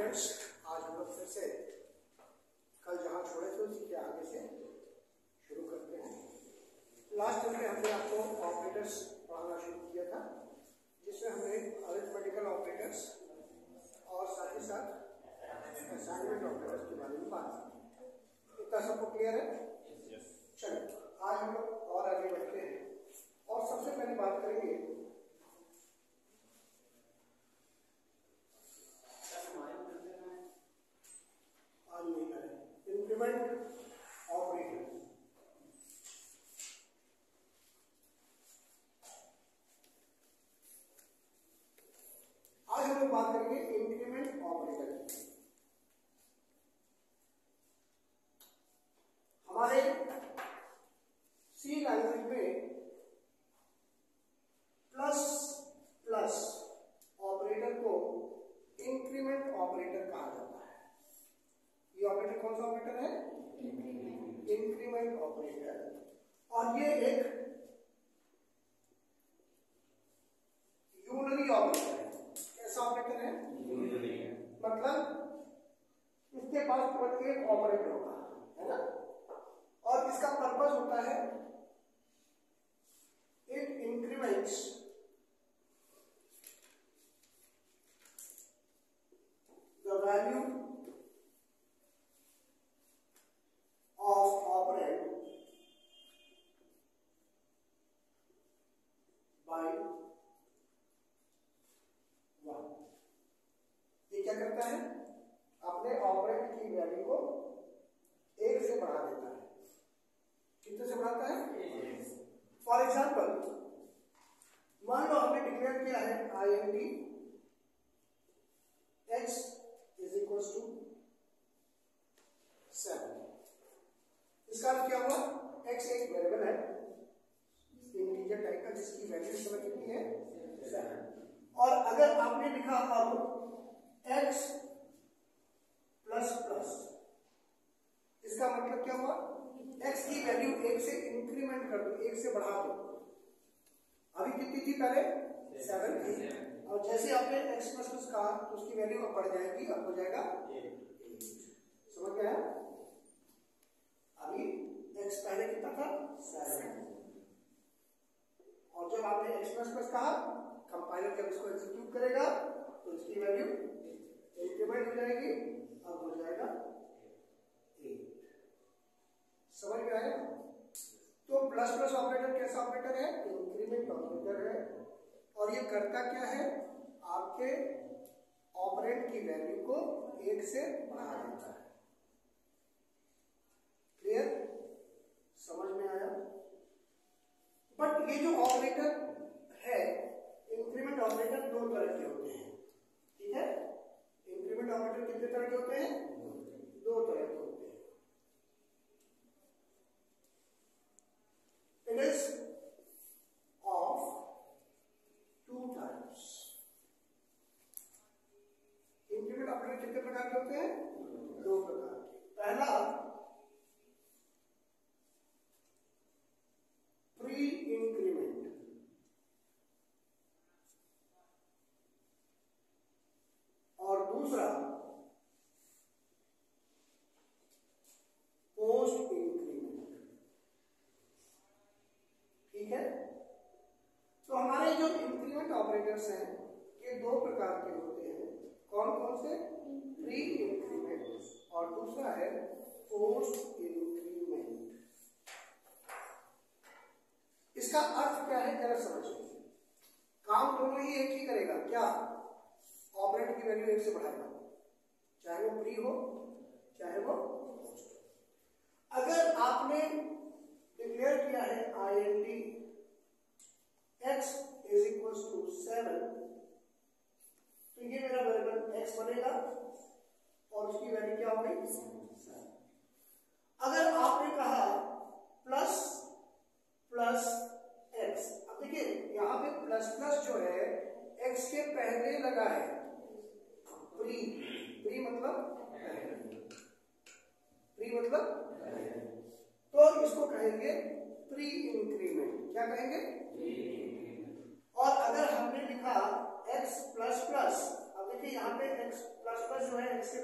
Friends, आज हम लोग फिर से कल जहाँ छोड़े थे उसी के आगे से शुरू करते हैं। लास्ट में हमने आपको ऑपरेटर्स पढ़ाना शुरू किया था, जिसमें हमने अरिथमेटिकल ऑपरेटर्स और साथ ही साथ असाइनमेंट ऑपरेटर्स के बारे में बात की। इतना सबको क्लियर है? चलो आज हम लोग और आगे बढ़ते हैं और सबसे पहले बात करेंगे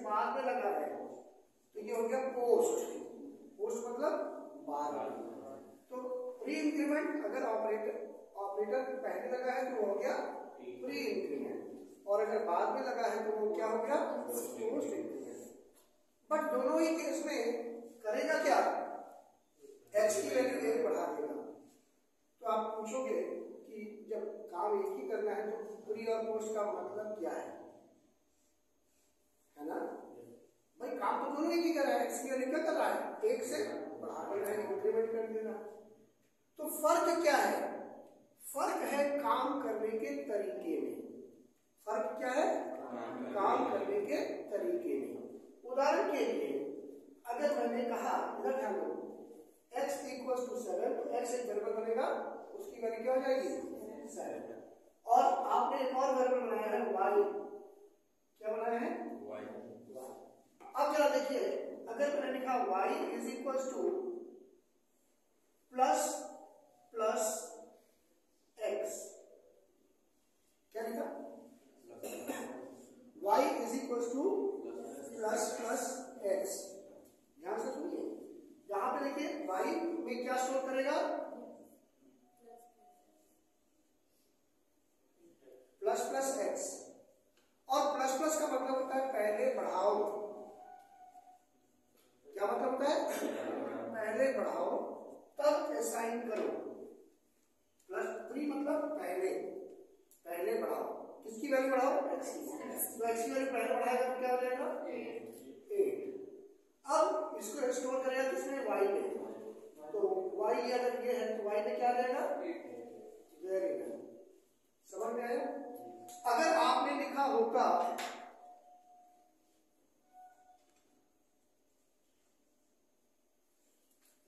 बाद में लगा रहेगा, तो ये हो गया पोस्ट। पोस्ट मतलब बाद। तो प्री इंक्रीमेंट अगर ऑपरेटर पहले लगा है तो हो गया प्री इंक्रीमेंट, और अगर बाद में लगा है तो वो क्या हो गया पोस्ट इंक्रीमेंट। बट दोनों ही केस में करेगा क्या, एक्स की वैल्यू एक बढ़ा देगा। तो आप पूछोगे कि जब काम एक ही करना है तो प्री और पोस्ट का मतलब क्या है ना भाई। काम तो दोनों एक ही कर रहा है, एक्स की वैल्यू क्या कर रहा है, एक से बढ़ा देना है, इंक्रीमेंट कर देना। तो फर्क क्या है, फर्क है काम करने के तरीके में। फर्क क्या है, काम करने के तरीके में। उदाहरण के लिए अगर मैंने कहा इधर ध्यान दो x इक्वल टू 7 तो x एक वेरिएबल बनेगा, उसकी वैल्यू क्या हो जाएगी 7। और आपने एक और वेरिएबल बनाया है y, क्या बनाया है y। अब जरा देखिए, अगर मैंने लिखा y is equal to plus plus x, क्या लिखा y is equal to plus plus x। ध्यान से सुनिए, यहाँ पे देखिए y में क्या स्टोर करेगा, प्लस प्लस x। और प्लस प्लस का मतलब होता है पहले बढ़ाओ। क्या मतलब होता है, पहले बढ़ाओ तब असाइन करो। प्लस थ्री मतलब पहले, पहले बढ़ाओ, किसकी वैल्यू बढ़ाओ, x की। तो x की वैल्यू पहले बढ़ाएगा तो क्या हो जाएगा 8। अब इसको स्टोर करेगा किसमें, y में। तो y अगर ये है तो y में क्या रहेगा, वेरी गुड, समझ में आया। अगर आपने लिखा होगा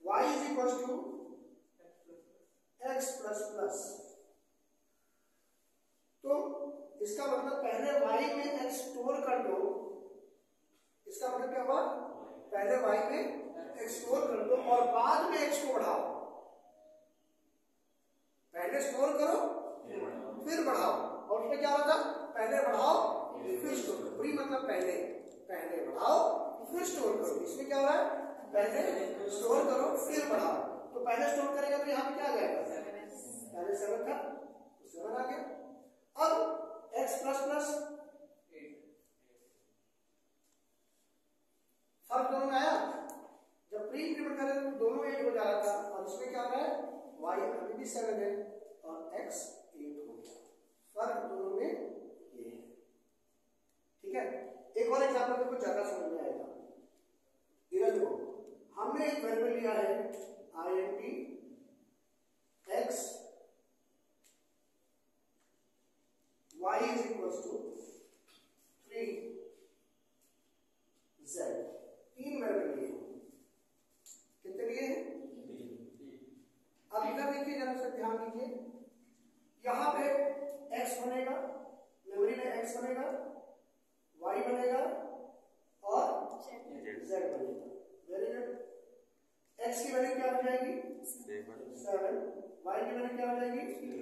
y is equal to x plus plus, तो इसका मतलब पहले y में x स्टोर कर दो। इसका मतलब क्या हुआ, पहले y में x स्टोर कर दो और बाद में x को बढ़ाओ। पहले स्टोर करो फिर बढ़ाओ, और उसमें क्या होता, पहले बढ़ाओ फिर स्टोर करो। प्री मतलब पहले, पहले बढ़ाओ फिर स्टोर करो। इसमें क्या हो रहा है, पहले स्टोर करो फिर बढ़ाओ। तो पहले स्टोर करेगा तो यहाँ पे क्या जाएगा, पहले 7 था 7 आ गया। अब x प्लस प्लस, फर्क दोनों में आया। जब प्री इंक्रीमेंट करें तो दोनों एड हो जा रहा था, और इसमें क्या हो रहा है, वाई अभी भी 7 है और एक्स 8 हो गया। फर्क दोनों में ये है, ठीक है। एक और एग्जाम्पल में कुछ ज्यादा समझ में आएगा। इधर देखो, हमने एक वेरिएबल लिया है I M P x, y is equal to 3 z. 3 variable लिए, कितने लिए हैं, 3। अब इधर देखिए, जरा से ध्यान दीजिए, यहाँ पे x बनेगा, मेमोरी में x बनेगा, y बनेगा और z बनेगा। Very good. x की वैल्यू क्या हो जाएगी 7, y की वैल्यू क्या हो जाएगी 3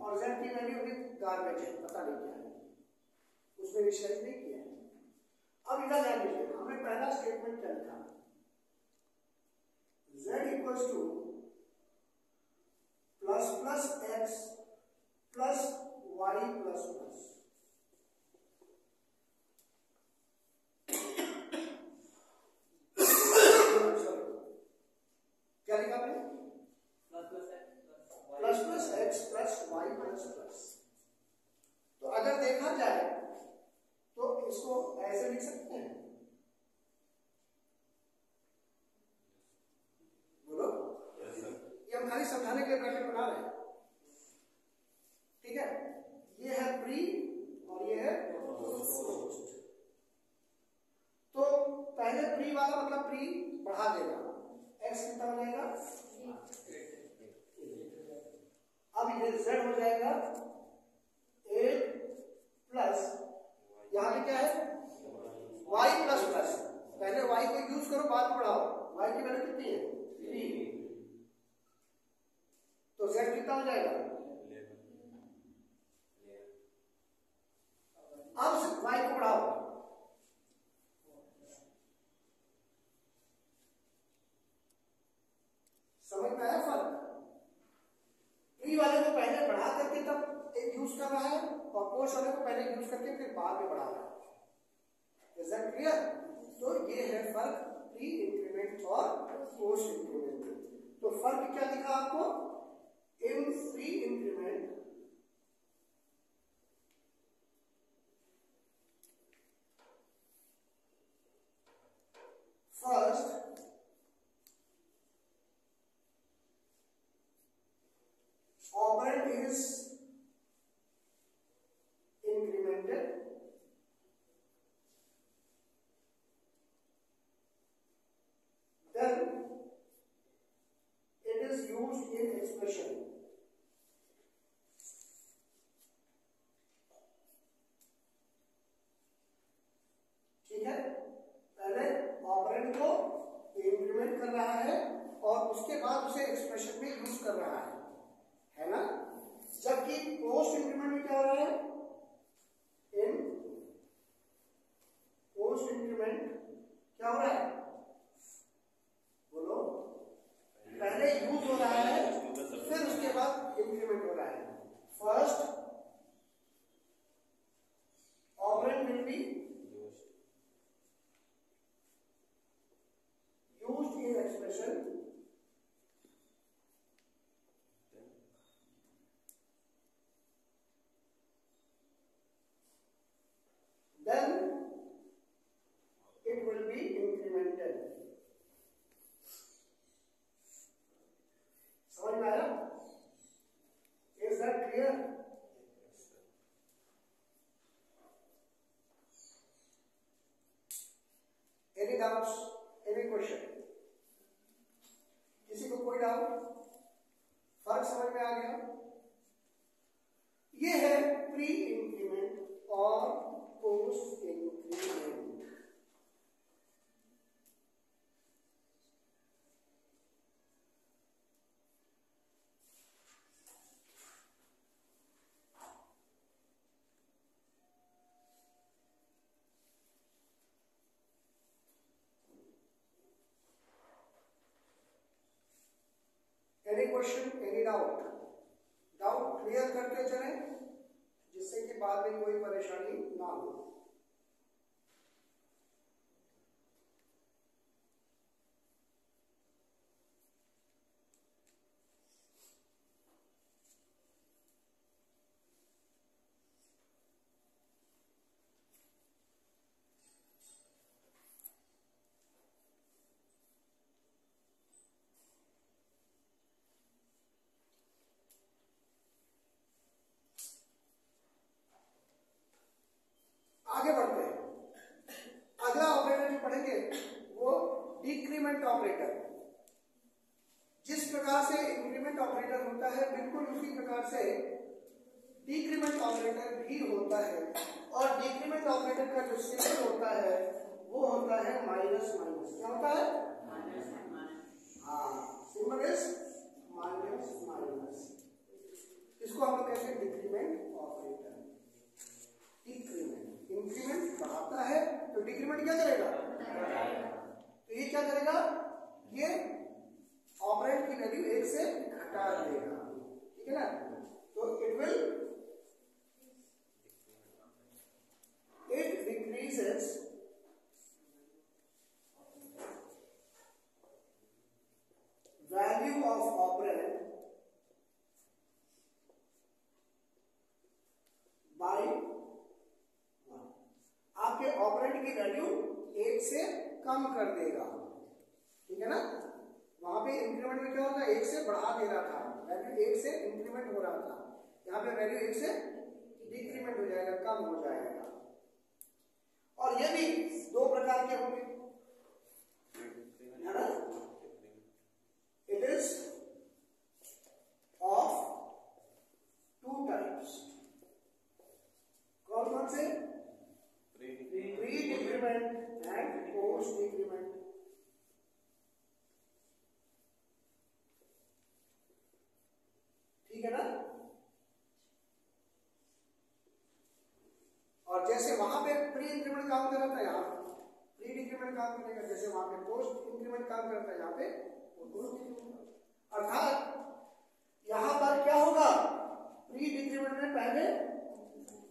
और z की वैल्यू अभी गार्बेज है, पता नहीं क्या है, उसमें विशेष नहीं किया है। अब इधर ध्यान दीजिए, हमने पहला स्टेटमेंट क्या लिखा, z equal to plus plus x plus y plus plus. क्या लिखा आपने, plus plus x plus y plus plus. तो अगर देखा जाए तो इसको ऐसे लिख सकते हैं, बोलो yes, ये हम खाली समझाने के ब्रैकेट बना रहे हैं, ठीक है। ये है प्री और ये है पोस्ट। तो पहले प्री वाला मतलब प्री बढ़ा देगा, एक्स कितना बनेगा, अब ये जेड हो जाएगा 8 प्लस, यहाँ पे क्या है y प्लस प्लस, पहले y को यूज करो बाद में बढ़ाओ। y की वैल्यू कितनी है 3, तो z कितना हो जाएगा 11। अब y को बढ़ाओ, कंपोजिशन को पहले यूज करके फिर बाद में बढ़ाना है। Is that clear? तो ये है फर्क प्री इंक्रीमेंट और पोस्ट इंक्रीमेंट। तो फर्क क्या दिखा आपको? In pre increment First, operand is incremented then it is used in expression ठीक है, पहले ऑपरेंड को इंक्रीमेंट कर रहा है और उसके बाद उसे एक्सप्रेशन में यूज कर रहा है, है ना। जबकि पोस्ट इंक्रीमेंट में क्या हो रहा है? इन पोस्ट इंक्रीमेंट क्या हो रहा है? बोलो, पहले यूज हो रहा है फिर उसके बाद इंक्रीमेंट हो रहा है। First operand will be used in expression question. Any doubt clear करते चले जिससे कि बाद में कोई परेशानी ना हो।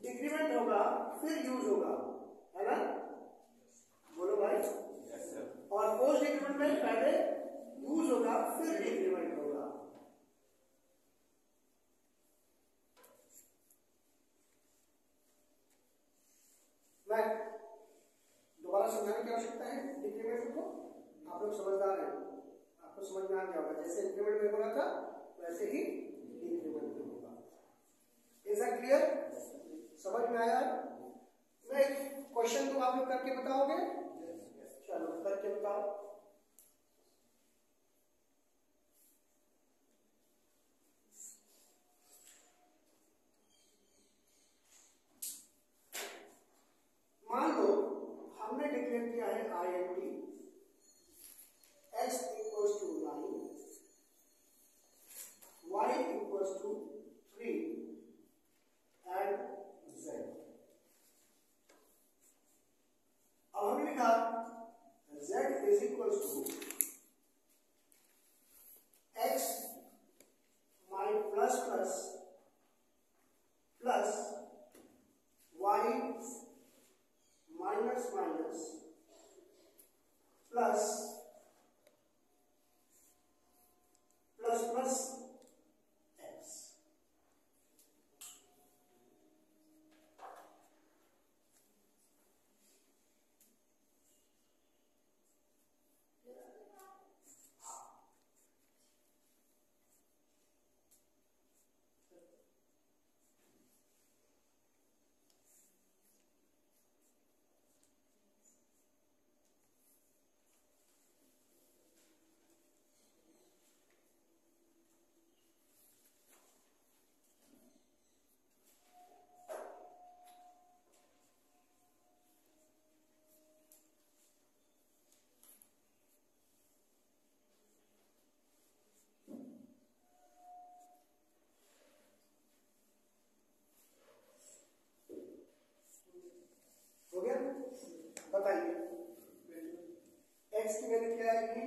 डिक्रीमेंट होगा फिर यूज होगा, है ना? बोलो भाई। yes, sir. और पोस्ट डिक्रीमेंट में पहले यूज होगा फिर डिक्रीमेंट होगा। मैं दोबारा समझाने की आवश्यकता है डिक्रीमेंट को, आप लोग समझदार हैं, आपको समझ में आ गया होगा। जैसे इंक्रीमेंट में बोला था वैसे ही डिक्रीमेंट में होगा। Is it clear? समझ में आया? मैं क्वेश्चन तो आप लोग करके बताओगे। चलो करके बताओ। मान लो हमने डिक्लेयर किया है आईएमटी बताइए। x की वैल्यू क्या आएगी?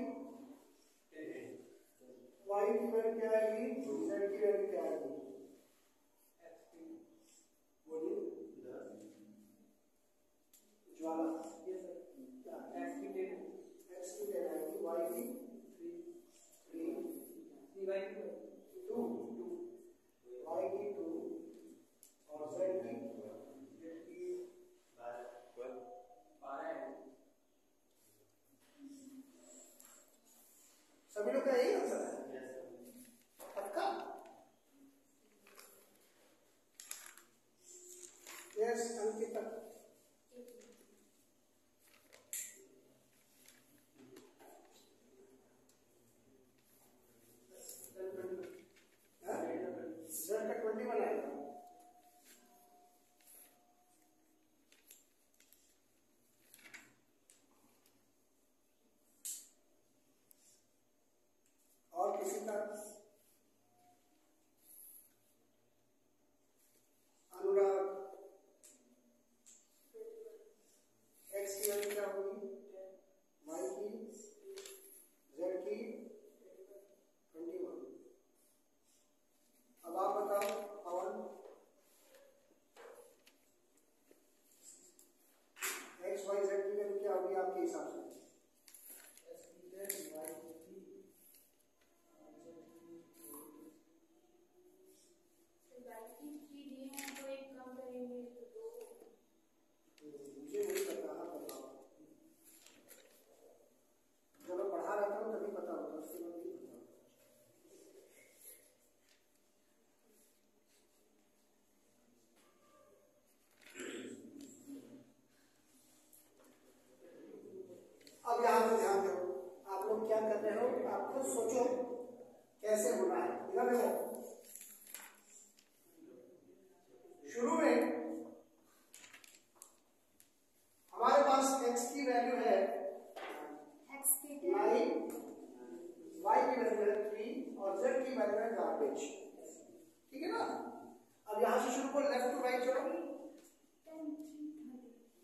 y की वैल्यू क्या आएगी? z की वैल्यू क्या आएगी? ज्वाला x की 10 आएगी, y की 3, y की 2, y की 2 और z की 12। सभी लोग का यही आंसर है पक्का? यस अंकिता। सर का 21 आएगा। अब यहाँ पे ध्यान दो, आप लोग क्या कर रहे हो? आप खुद सोचो कैसे होना है। इधर देखो, शुरू में हमारे पास x की वैल्यू है 9, y की वैल्यू है 3 और z की वैल्यू है गार्बेज। ठीक है ना? अब यहाँ से शुरू करो, लेफ्ट टू राइट चलो।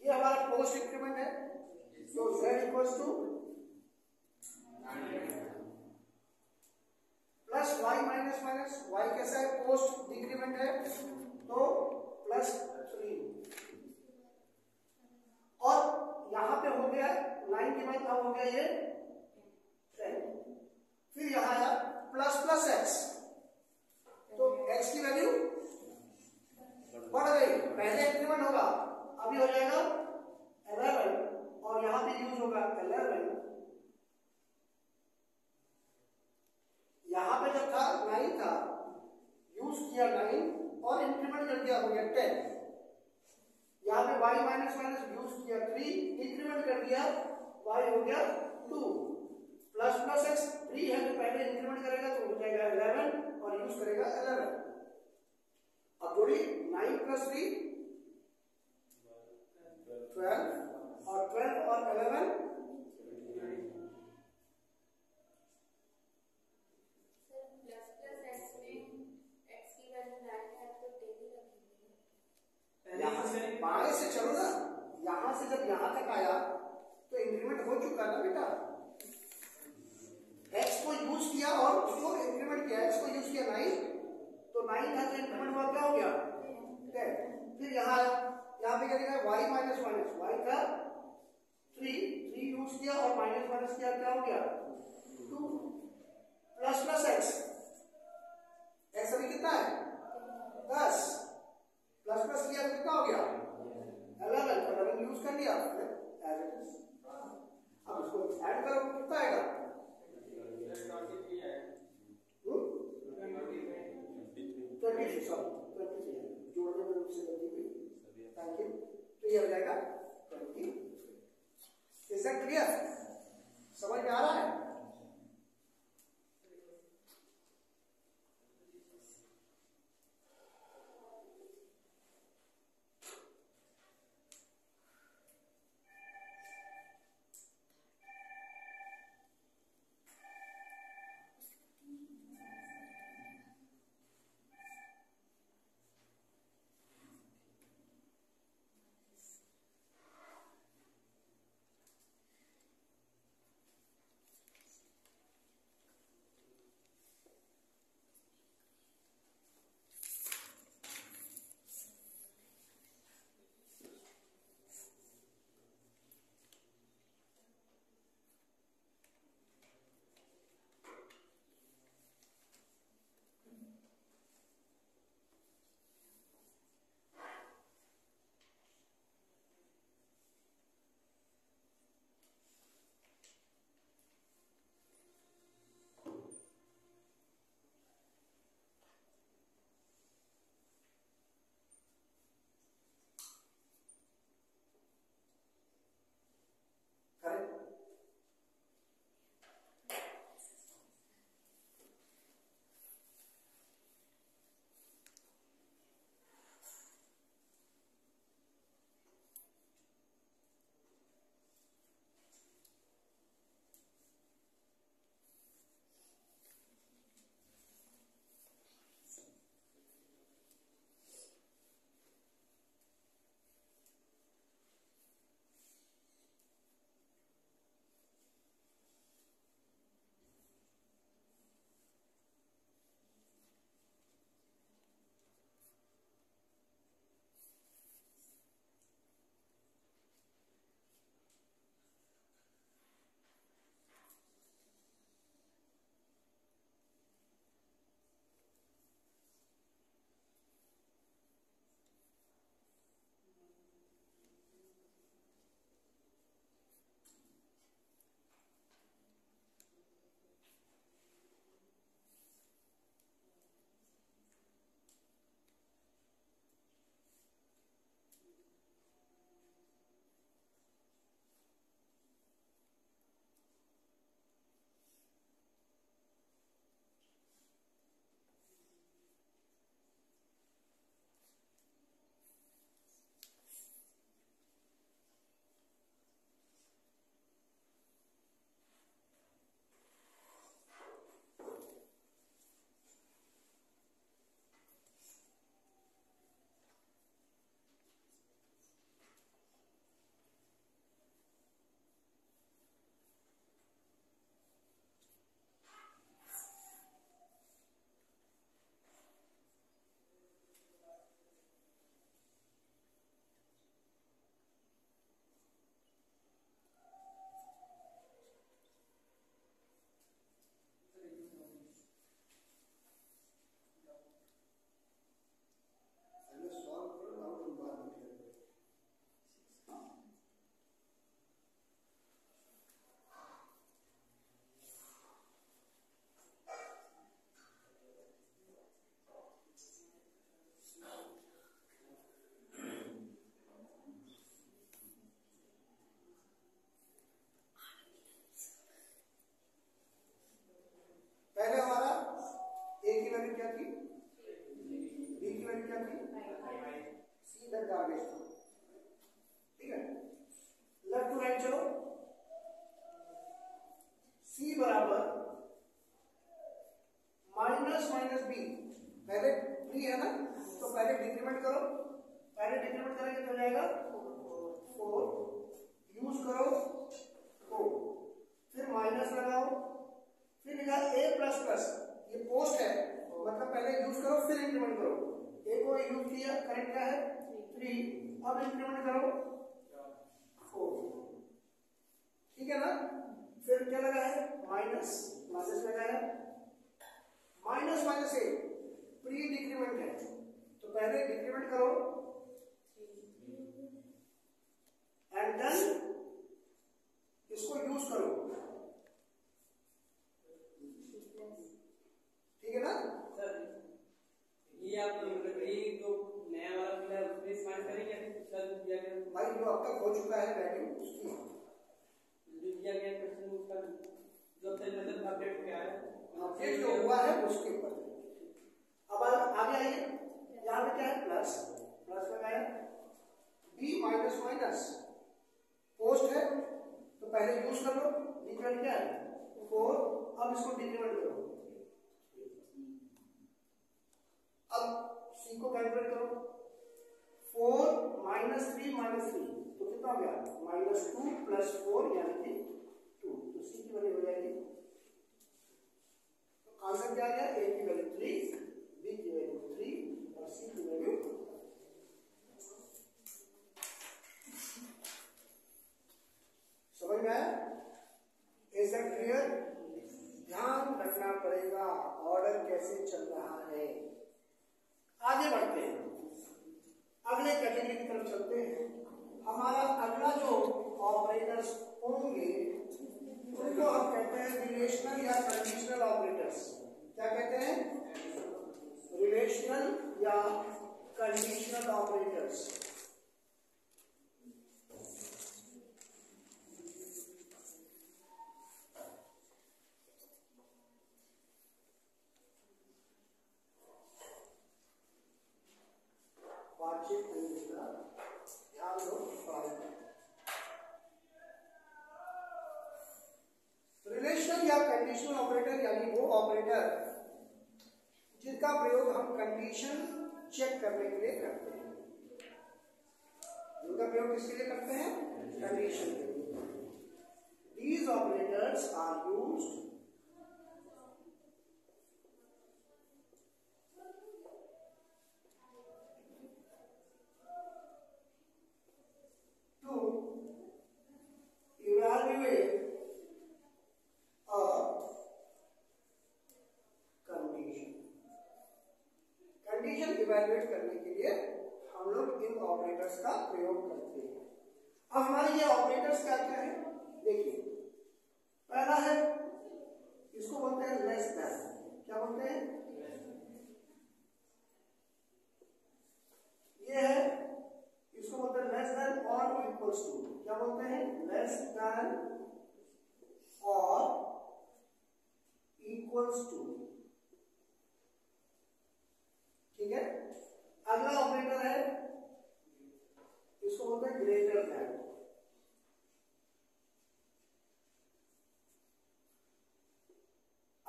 ये हमारा पोस्ट इंक्रीमेंट है, so z equals to 9 plus y minus minus y कैसा है? पोस्ट डिक्रीमेंट है, तो प्लस 3 10। यहाँ पे y माइनस माइनस यूज किया 3, इंक्रीमेंट कर दिया y हो गया 2, प्लस प्लस x 3 है तो पहले इंक्रीमेंट करेगा तो हो जाएगा 11 और यूज करेगा 11। अब जोड़ी 9 प्लस 3 12 और 12 और 11 से चलो ना, यहां से जब यहां तक आया तो इंक्रीमेंट हो चुका ना बेटा। x को यूज किया और उसको इंक्रीमेंट किया, x को यूज किया 9 तो 9 था तो इंक्रीमेंट हुआ क्या हो गया 10। फिर यहां आया, यहां पे क्या लिखा है y माइनस माइनस y था 3, 3 यूज किया और माइनस माइनस किया क्या हो गया 2, प्लस प्लस x, x अभी कितना है 10, प्लस प्लस किया कितना हो गया 11 यूज कर लिया आपने एज इट इज। अब इसको ऐड करो कितना आएगा 23, सॉरी 23 जोड़ने पर उससे गलती हुई, थैंक यू। तो ये हो जाएगा 23। Is that clear? समझ में आ रहा है? पहले डिटरमिनेंट करेंगे तो जाएगा 4, यूज करो 4, फिर माइनस लगाओ, फिर निकाल a प्लस प्लस, ये पोस्ट है मतलब पहले यूज करो फिर इंक्रीमेंट करो। a को यूज किया, करेक्ट क्या है 3, अब इंक्रीमेंट करो 4, ठीक है ना। फिर क्या लगा है माइनस, माइनस लगाया, minus minus a pre decrement है तो पहले डिक्रीमेंट करो एंड देन इसको यूज करो, ठीक है ना सर। ये आप जो नया वाला मिला है उसमें स्मार्ट करेंगे सर, भाई जो अब तक हो चुका है वैल्यू उसकी जो दिया गया क्वेश्चन उसका जो मतलब अपडेट किया है अपडेट जो हुआ है उसके ऊपर। अब आगे आइए, यहाँ पे क्या है प्लस प्लस लगाया, b माइनस माइनस पोस्ट है तो पहले यूज कर लो, डिक्रीमेंट क्या है 4, अब इसको डिक्रीमेंट करो, अब c को कैलकुलेट करो 4 माइनस 3 माइनस 3 तो कितना हो गया माइनस 2 प्लस 4 यानी कि 2, तो c की वैल्यू हो जाएगी, तो आंसर क्या आ गया a की वैल्यू 3, b की वैल्यू 3 और c की वैल्यू 2। समझ में आया, इज दैट क्लियर। ध्यान रखना पड़ेगा ऑर्डर कैसे चल रहा है। आगे बढ़ते हैं, अगले कैटेगरी की तरफ चलते हैं। हमारा अगला जो ऑपरेटर्स होंगे उनको हम कहते हैं रिलेशनल या कंडीशनल ऑपरेटर्स। क्या कहते हैं रिलेशनल या कंडीशनल ऑपरेटर्स। बातचीत करने का ध्यान दो। रिलेशनल या कंडीशनल ऑपरेटर यानी वो ऑपरेटर जिनका प्रयोग हम कंडीशन चेक करने के लिए करते हैं। उनका प्रयोग किसके लिए करते हैं? कंडीशन के लिए। These operators are used to evaluate condition evaluate करने के लिए हम लोग इन ऑपरेटर्स का प्रयोग करते हैं। अब हमारे ये ऑपरेटर्स क्या क्या है देखिए। पहला है, इसको बोलते हैं लेस देन। क्या बोलते हैं? ये है, इसको बोलते हैं लेस देन और इक्वल्स टू। क्या बोलते हैं? लेस देन और इक्वल्स टू, ठीक है। अगला ऑपरेटर है, इसको बोलते हैं ग्रेटर देन।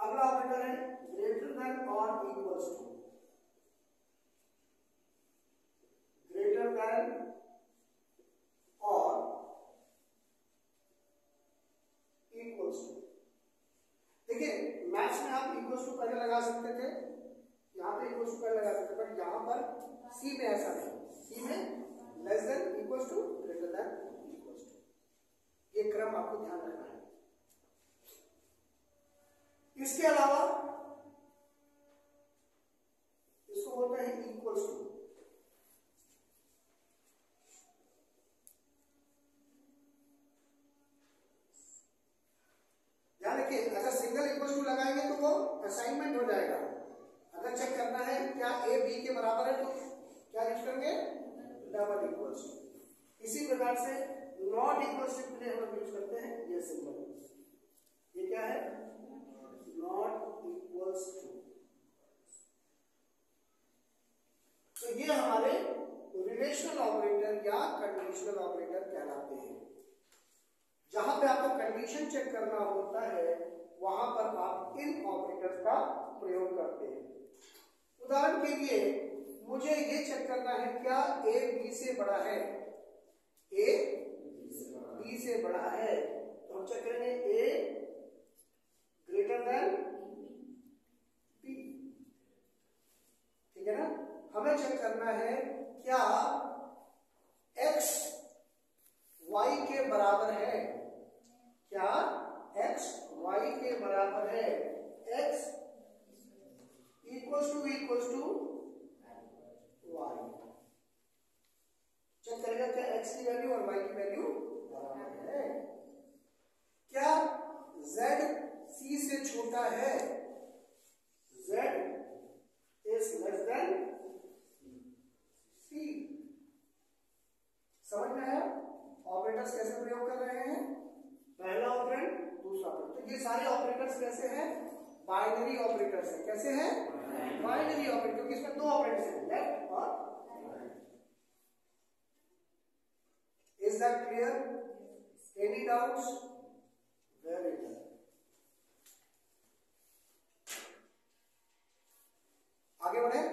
अगला ऑपरेटर है ग्रेटर देन और इक्वल्स टू। ग्रेटर देन और इक्वल्स टू, देखिए मैथ्स में आप इक्वल्स टू पहले लगा सकते थे, यहाँ पे इक्वल टू लगा सकते बट यहाँ पर सी में ऐसा नहीं, सी में less than equal to greater than equal to, ये क्रम आपको ध्यान रखना है। इसके अलावा इसको बोलते हैं इक्वल टू। ध्यान रखिए, अगर सिंगल इक्वल टू लगाएंगे तो वो असाइनमेंट हो जाएगा। अगर चेक करना है क्या ए बी के बराबर है तो क्या लिख करेंगे डबल इक्वल्स। इसी प्रकार से नॉट इक्वल्स के लिए हम यूज करते हैं ये सिंबल। ये क्या है? Not equals to. तो ये हमारे रिलेशनल ऑपरेटर या कंडीशनल ऑपरेटर कहलाते हैं। जहां पे आपको कंडीशन चेक करना होता है वहां पर आप इन ऑपरेटर्स का प्रयोग करते हैं। उदाहरण के लिए मुझे ये चेक करना है क्या ए बी से बड़ा है, ए बी से बड़ा है, तो हम चेक करेंगे ए ग्रेटर देन बी। ठीक है ना, हमें चेक करना है क्या एक्स वाई के बराबर है, क्या एक्स वाई के बराबर है, x equals to Y. Check करेगा क्या एक्स की वैल्यू और वाई की वैल्यू बराबर है, क्या जेड सी से छोटा है, जेड इज लेस देन सी। समझ में आया ऑपरेटर्स कैसे प्रयोग कर रहे हैं, पहला ऑपरेंड दूसरा ऑपरेंड। तो ये सारे ऑपरेटर्स कैसे हैं, बाइनरी ऑपरेटर्स है, कैसे है बाइनरी ऑपरेटर, क्योंकि इसमें दो ऑपरेटर्स हैं लेफ्ट और right. Is that clear, any doubts? Very good. आगे बढ़े,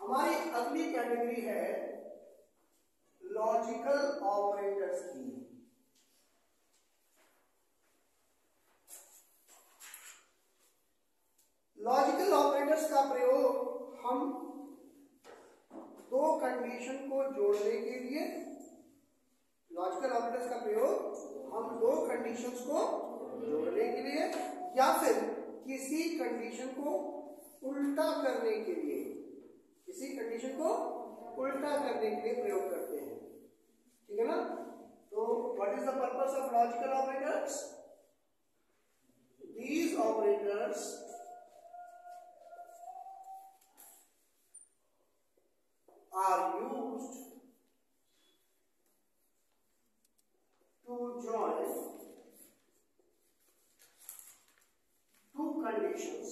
हमारी अगली कैटेगरी है लॉजिकल ऑपरेटर्स की। लॉजिकल ऑपरेटर्स का प्रयोग हम दो कंडीशन को जोड़ने के लिए, लॉजिकल ऑपरेटर्स का प्रयोग हम दो कंडीशंस को जोड़ने के लिए या फिर किसी कंडीशन को उल्टा करने के लिए, इसी कंडीशन को उल्टा करने के लिए प्रयोग करते हैं। ठीक है ना, तो what is the purpose of logical operators? These operators are used to join two conditions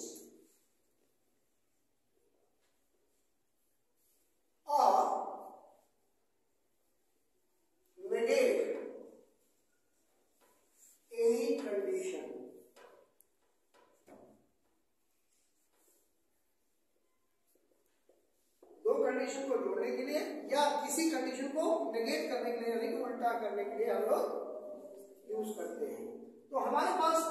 को जोड़ने के लिए या किसी कंडीशन को नेगेट करने के लिए, यानी कि उल्टा करने के लिए हम लोग यूज करते हैं। तो हमारे पास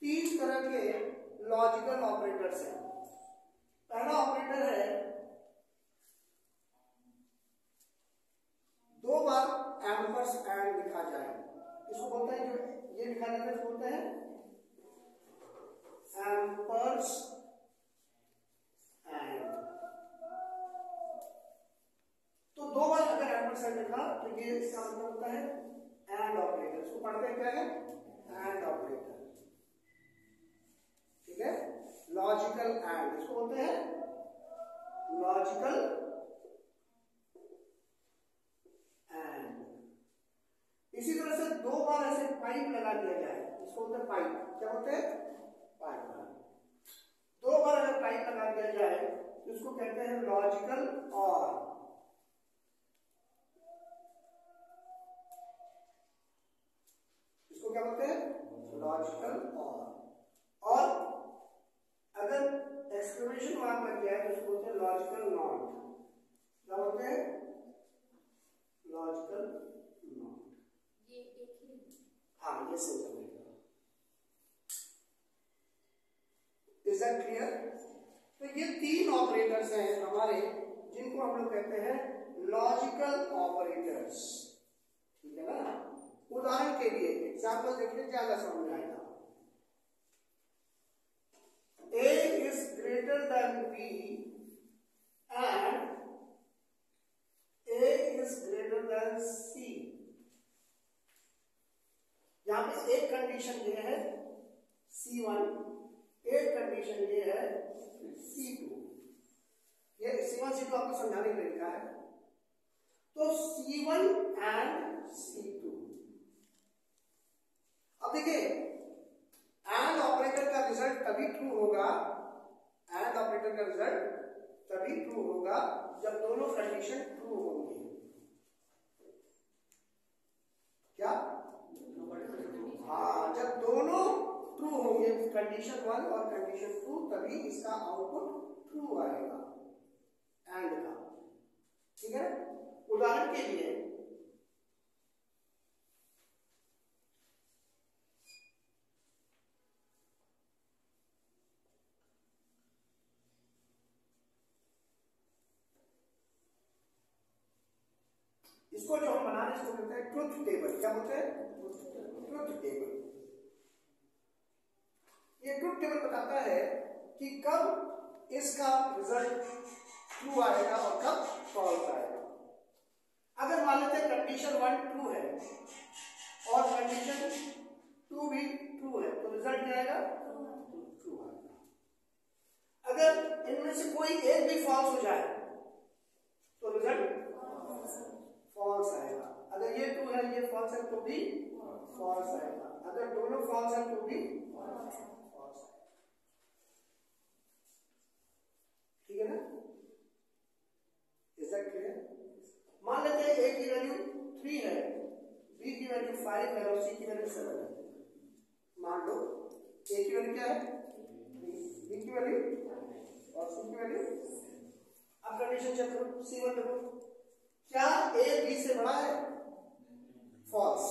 तीन तरह के लॉजिकल ऑपरेटर्स हैं। पहला ऑपरेटर है दो बार एम्परसैंड एंड लिखा जाए, इसको बोलते हैं, जो ये लिखा जाता है इसको बोलते हैं एम्परसैंड एंड। तो दो बार अगर एम्परसैंड लिखा तो ये इसका मतलब होता है एंड ऑपरेटर, इसको पढ़ते हैं क्या है एंड ऑपरेटर। ठीक है, लॉजिकल एंड इसको बोलते हैं लॉजिकल एंड। इसी तरह से दो बार ऐसे पाइप लगा दिया जाए, इसको बोलते हैं पाइप, क्या बोलते हैं पाइप। दो बार अगर पाइप लगा दिया जाए तो इसको कहते हैं लॉजिकल और। क्या बोलते हैं लॉजिकल और अगर एक्सक्लेमेशन मार्क लग गया है तो बोलते हैं लॉजिकल नॉट, क्या बोलते हैं लॉजिकल नॉट। ये एक ही, हाँ ये सिंपल है। Is that clear? तो ये तीन ऑपरेटर्स हैं हमारे, जिनको हम लोग कहते हैं लॉजिकल ऑपरेटर्स। ठीक है ना, उदाहरण के लिए एग्जाम्पल देखिए ज्यादा समझ आएगा। ए is greater than B and A is greater than सी। यहां पे एक कंडीशन ये है C1, एक कंडीशन ये है C2। ये C1 C2 आपको समझाने के लिए लिखा है। तो C1 एंड C2, अब देखिए एंड ऑपरेटर का रिजल्ट तभी ट्रू होगा, एंड ऑपरेटर का रिजल्ट तभी ट्रू होगा जब दोनों कंडीशन ट्रू होंगी। क्या? हाँ, जब दोनों ट्रू होंगे, कंडीशन वन और कंडीशन टू, तभी इसका आउटपुट ट्रू आएगा एंड का। ठीक है, उदाहरण के लिए इसको जो हम बना रहे हैं इसको बोलते हैं ट्रुथ टेबल। क्या बोलते हैं? Truth table. ये ट्रुथ टेबल बताता है कि कब इसका रिजल्ट ट्रू आएगा और कब फॉल्स आएगा। अगर मान लेते हैं कंडीशन वन ट्रू है और कंडीशन टू भी ट्रू है तो रिजल्ट क्या आएगा? ट्रू आएगा। अगर इनमें से कोई एक भी फॉल्स हो जाए तो रिजल्ट फॉल्स आएगा। अगर ये ट्रू है ये फॉल्स है तो भी फॉल्स आएगा। अगर दोनों फॉल्स है तो भी फॉल्स आएगा। ठीक है ना? Is that clear? मान लेते हैं ए की वैल्यू 3 है, बी की वैल्यू 5 है और सी की वैल्यू 7 है। मान लो ए की वैल्यू क्या है? बी की वैल्यू और सी की वैल्यू। अब कंडीशन चेक करो, सी1 देखो, क्या ए बी से बड़ा है? फॉल्स।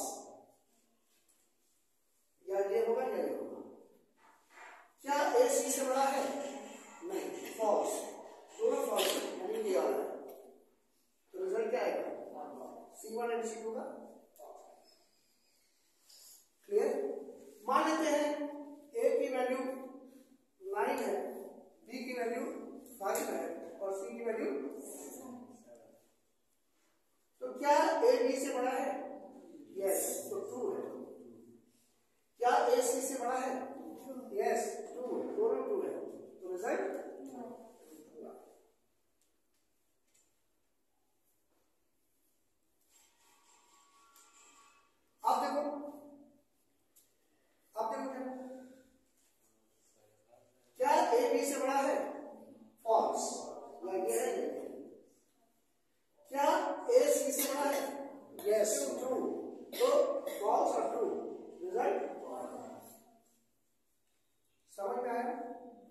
या ये होगा या ये होगा। क्या ए सी से बड़ा है? नहीं, फॉल्स। दोनों फॉल्स है, यानी ये वाला है। तो रिजल्ट क्या आएगा? C1 एंड C2 का। क्लियर? मान लेते हैं ए की वैल्यू 9 है, बी की वैल्यू 5 है और सी की वैल्यू। तो क्या ए बी से बड़ा है? यस, तो ट्रू है। क्या ए सी से बड़ा है? यस, ट्रू है। दोनों ट्रू है तो रिजल्ट। आप देखो, आप देखो, क्या ए बी से बड़ा है? फॉल्स। ये है। क्या ए सी से बड़ा है? Yes, true. तो फॉल्स और ट्रू, रिजल्ट फॉल्स। समझ में आया?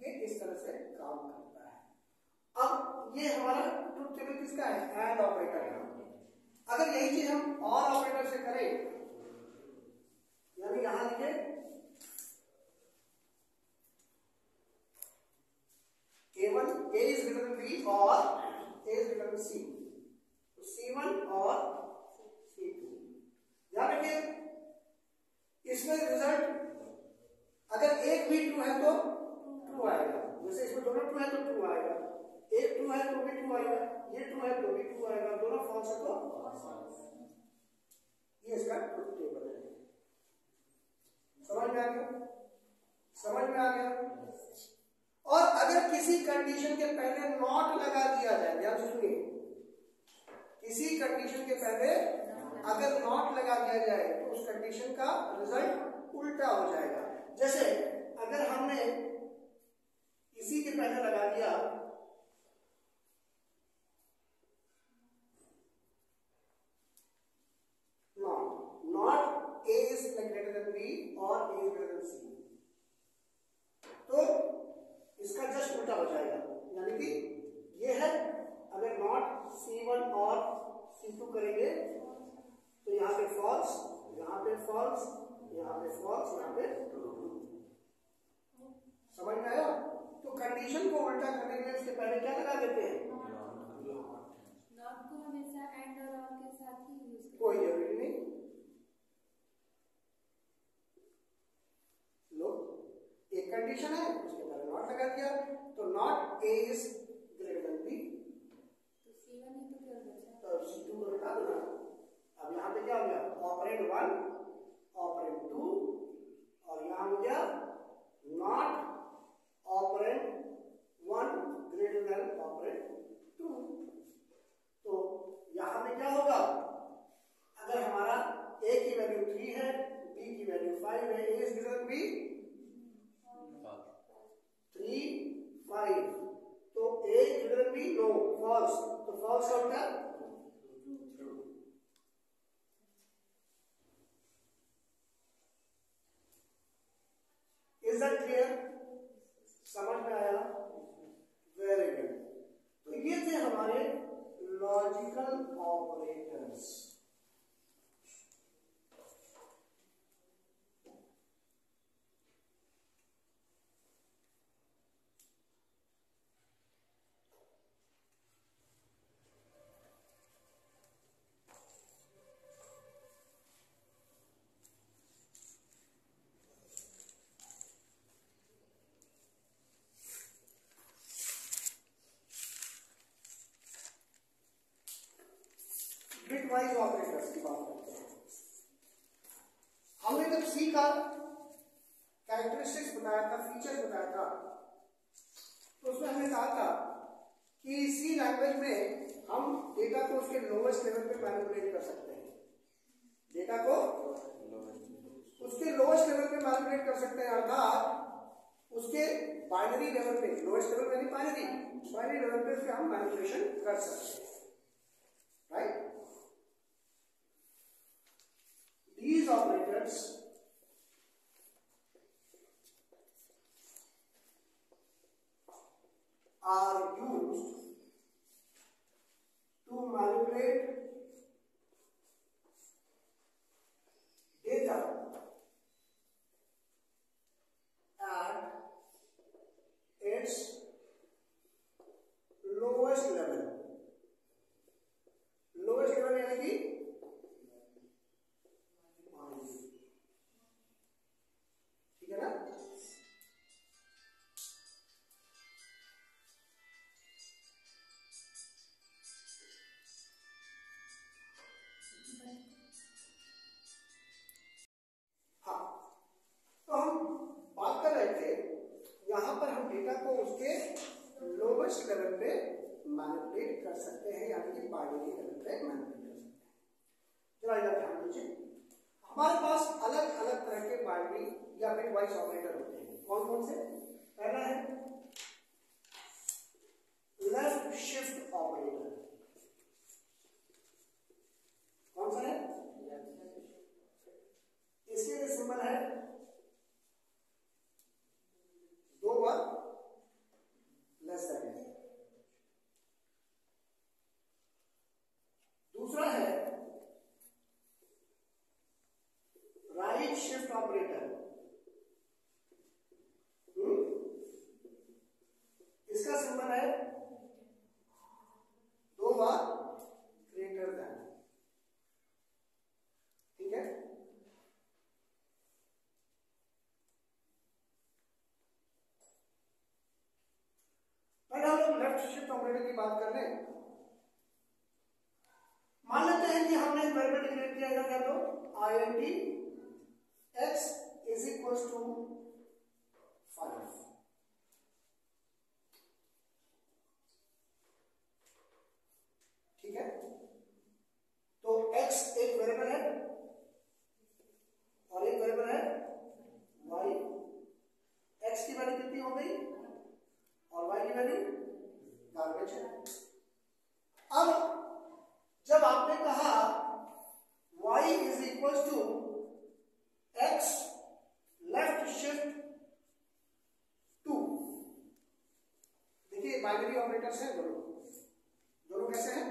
ये इस तरह से काम करता है। अब ये हमारा ट्रुथ टेबल किसका है? एंड ऑपरेटर का। अगर यही चीज हम और ऑपरेटर से करें, यानी यहां लिखे A1 A is greater than B और A is greater than C, C1 और C2। याद रखिए, इसमें रिजल्ट अगर एक भी ट्रू है तो ट्रू आएगा। जैसे इसमें दोनों ट्रू है तो ट्रू आएगा, एक ट्रू है तो भी ट्रू आएगा, ये ट्रू है तो भी ट्रू आएगा, दोनों फॉल्स है तो फॉल्स। ये इसका ट्रुथ टेबल है। समझ में आ गया? समझ में आ गया? और अगर किसी कंडीशन के पहले नॉट लगा दिया जाए, ध्यान सुनिए, किसी कंडीशन के पहले अगर नॉट लगा दिया जाए तो उस कंडीशन का रिजल्ट उल्टा हो जाएगा। जैसे अगर हमने इसी के पहले लगा दिया not, not A is greater than B और ए इज ग्रेटर देन सी, तो इसका जस्ट उल्टा हो जाएगा। यानी कि ये है, अगर नॉट C1 और C2 करेंगे तो यहाँ पे फॉल्स, यहाँ पे फॉल्स, यहाँ पे फॉल्स, यहाँ पे ट्रू। समझ में आया? तो कंडीशन को उल्टा करने के लिए इसके पहले क्या लगा देते हैं? नॉट को हमेशा एंड और ऑर के साथ ही यूज करें, कोई जरूरी नहीं। लो, एक कंडीशन है उसके पहले नॉट लगा दिया तो not A is greater than B, C2 को हटा देना। अब यहाँ पे क्या हो गया? ऑपरेंड 1, ऑपरेंड 2 और यहाँ हो गया not operand 1 greater than operand 2। तो यहाँ पे क्या होगा? अगर हमारा A की वैल्यू 3 है, B की वैल्यू 5 है, A is greater than B five, तो A greater B no false, तो फॉल्स का होता है क्लियर, समझ में आया? Very good. तो ये थे हमारे लॉजिकल ऑपरेटर्स। बिटवाइज ऑपरेटर्स की बात करते हैं। हमने जब सी का कैरेक्टरिस्टिक्स बताया था, फीचर्स बताया था, तो उसमें हमने कहा था कि सी लैंग्वेज में हम डेटा को उसके लोवेस्ट लेवल पे मैनिपुलेट कर सकते हैं। डेटा को उसके लोवेस्ट लेवल पे मैनिपुलेट कर सकते हैं, अर्थात उसके बाइनरी लेवल पे, लोवेस्ट लेवल यानी बाइनरी लेवल पे उसके हम मैनिपुलेशन कर सकते हैं, right? These operators are used to manipulate data at its lowest level. Lowest level यानी कि लेवल पे मैनिपुलेट कर सकते हैं, यानी कि बाइनरी लेवल पे मैनिपुलेट कर सकते हैं। जरा ध्यान दीजिए, हमारे पास अलग अलग तरह के बाइनरी या बिटवाइज ऑपरेटर होते हैं। कौन कौन से? पहला है लेफ्ट शिफ्ट ऑपरेटर। कौन सा है? इसके लिए सिंबल है दो बार लेस देन। दूसरा है राइट शिफ्ट ऑपरेटर। इसका सिंबल है दो बार ग्रेटर देन, ठीक है? अगर हम लोग लेफ्ट शिफ्ट ऑपरेटर की बात कर लें, मान लेते हैं कि हमने एक्सपेरिमेंट क्रिएट किया, इधर कर दो I N T x is equal to 5। ठीक है, तो x एक वेरिएबल है और एक वेरिएबल है y। x की वैल्यू कितनी हो गई और y की वैल्यू गार्बेज है। अब जब आपने कहा y is equal to x left shift 2, देखिए बाइनरी ऑपरेटर्स हैं दोनों, दोनों कैसे हैं?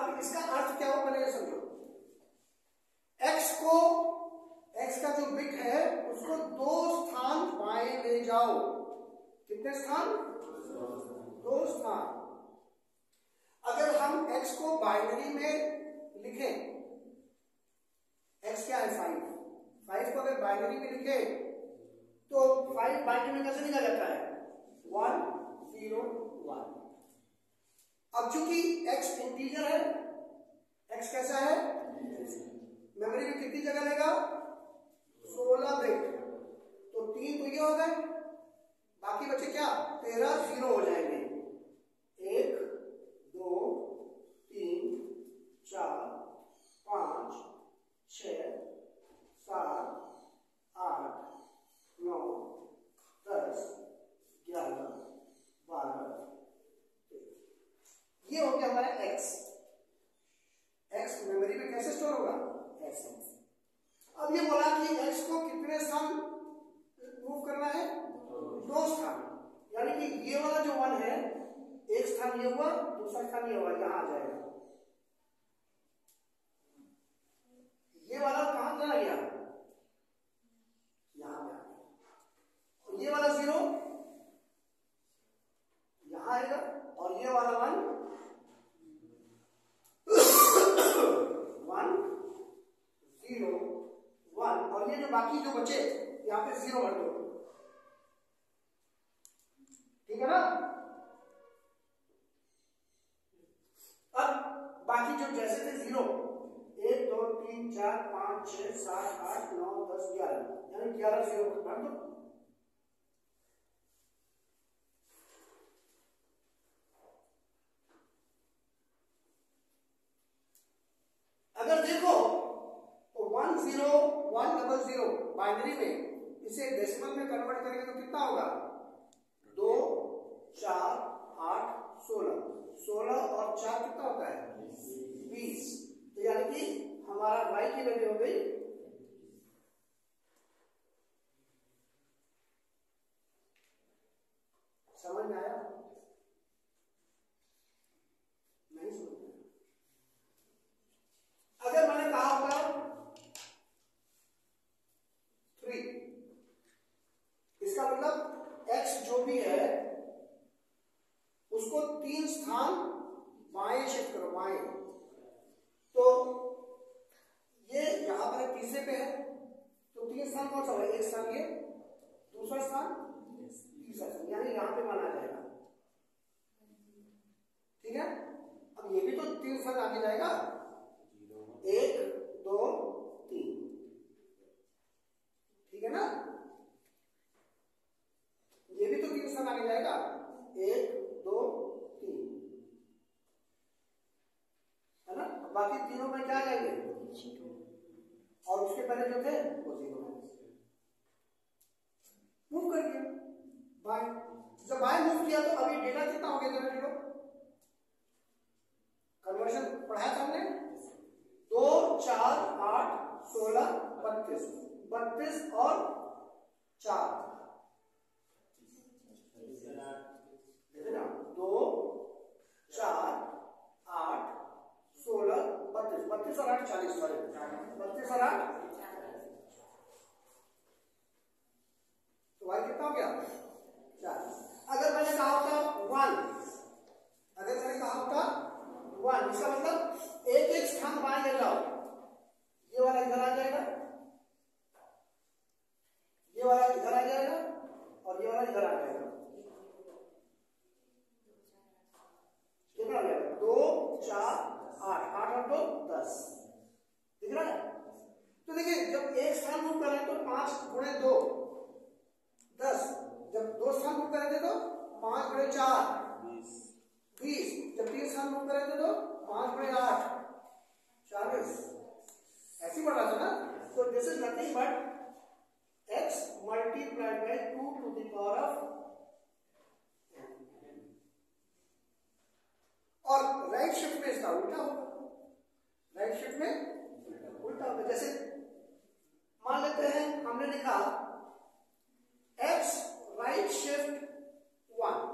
अब इसका अर्थ क्या हो पहले समझो। x को, x का जो बिट है उसको 2 स्थान बाएं ले जाओ। कितने स्थान? 2 स्थान। अगर हम x को बाइनरी में लिखें, x क्या है 5, 5 को अगर बाइनरी में लिखें तो 5 बाइनरी में कैसे निकल जाता है? 1 0 1। अब चूंकि x इंटीजर है, x कैसा है? मेमोरी में कितनी जगह लेगा? 16 बिट, तो 3 तो ये हो गए, बाकी बच्चे क्या 13 0 हो जाएंगे। 1 2 3 4 5 6 7 8 9 दो स्थान, यानी कि ये वाला जो वन है एक स्थान ये हुआ, दूसरा स्थान ये हुआ, यहां आ जाएगा। ये वाला कहां चला गया? यहां पे आ गया। और ये वाला जीरो यहां आएगा और ये वाला वन वन जीरो वन, और ये जो बाकी जो बचे यहां पे जीरो भर दो, ठीक है ना। अब बाकी जो जैसे थे जीरो, 1 2 3 4 5 6 7 8 9 10 11, यानी 11 जीरो भर दो। अगर देखो तो 1 0 1 0 0 बाइनरी में इसे डेसिमल में कन्वर्ट करेंगे तो कितना होगा? 2 4 8 16 16 और 4 कितना होता है? 20। तो यानी कि हमारा y की वैल्यू हो गई 3 स्थान बाएं शिफ्ट करो, बाएं। तो ये यहां पर तीसरे पे है, तो 3 स्थान कौन सा है? एक स्थान ये, दूसरा स्थान, तीसरा स्थान, यानी यहां पे माना जाएगा, ठीक है। अब ये भी तो 3 स्थान आगे जाएगा, 1 2 3, ठीक है ना। ये भी तो 3 स्थान आगे जाएगा, 1 2 3, है ना। बाकी तीनों में क्या जाएंगे? और उसके पहले जो थे वो जीरो है। मूव कर दिया बाय, जब बाय मूव किया तो अभी डेटा कितना हो गया? जरा जीरो कन्वर्शन पढ़ाया था हमने, 2 4 8 16 32, 32 और 4 32 और 8 40, सॉरी 32 और 8। तो भाई कितना हो गया? 4। अगर मैंने कहा होता 1, अगर मैंने कहा होता 1, इसका मतलब एक एक स्थान बाएं ले जाओ, ये वाला इधर आ जाएगा, ये वाला इधर आ जाएगा और ये वाला इधर आ जाएगा। कितना हो जाएगा? 2 4 8 8 और 2 10, दिख रहा है। तो देखिए जब एक स्थान मूव करें तो 5 × 2 10, जब 2 स्थान मूव करेंगे तो 5 × 4 20, जब 3 स्थान मूव करेंगे तो 5 × 8 40, ऐसी बढ़ा था ना। तो this is nothing but x multiplied by 2 to the power of, और राइट शिफ्ट में इसका उल्टा होगा, राइट शिफ्ट में उल्टा होगा। जैसे मान लेते हैं हमने लिखा x right shift 1,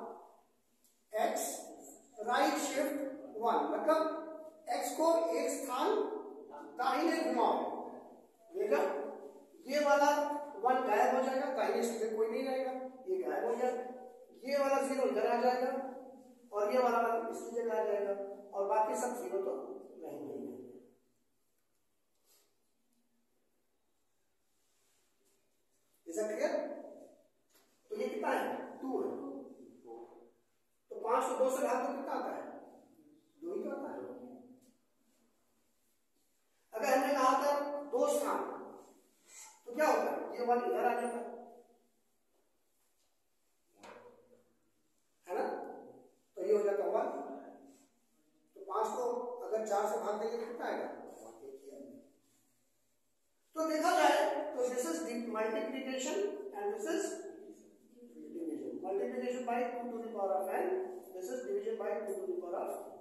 x right shift 1, मतलब x को एक स्थान दाहिने घुमाओ, देखा ये वाला 1 गायब हो जाएगा, दाहिने से कोई नहीं रहेगा, ये गायब हो जाएगा, ये वाला 0 इधर आ जाएगा और ये वाला इसी जगह आ जाएगा, और बाकी सब जीरो तो नहीं है। Is it clear? तो ये कितना है? 2 है। तो 5 को 2 से भाग दो, कितना आता है? 2 ही आता है। अगर हमने कहा था 2 स्थान तो क्या होता है? ये वाला इधर आ जाता है ना, हो जाता हुआ। तो 5 को अगर 4 से भाग देंगे कितना आएगा? तो देखा जाए तो this is multiplication and this is division. Multiplication by 2 to the power of n, this is division by 2 to the power of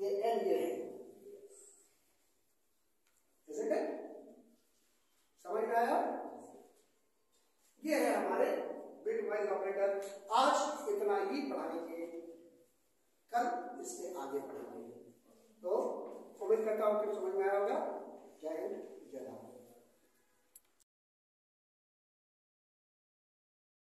ये n ये है, समझ में आया? ये है हमारा भी बढ़ाने के कल इससे आगे बढ़ेंगे। तो उम्मीद करता हूँ कि समझ में आया होगा। जय हिंद जय भारत।